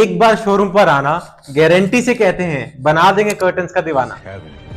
एक बार शोरूम पर आना, गारंटी से कहते हैं बना देंगे कर्टन्स का दीवाना।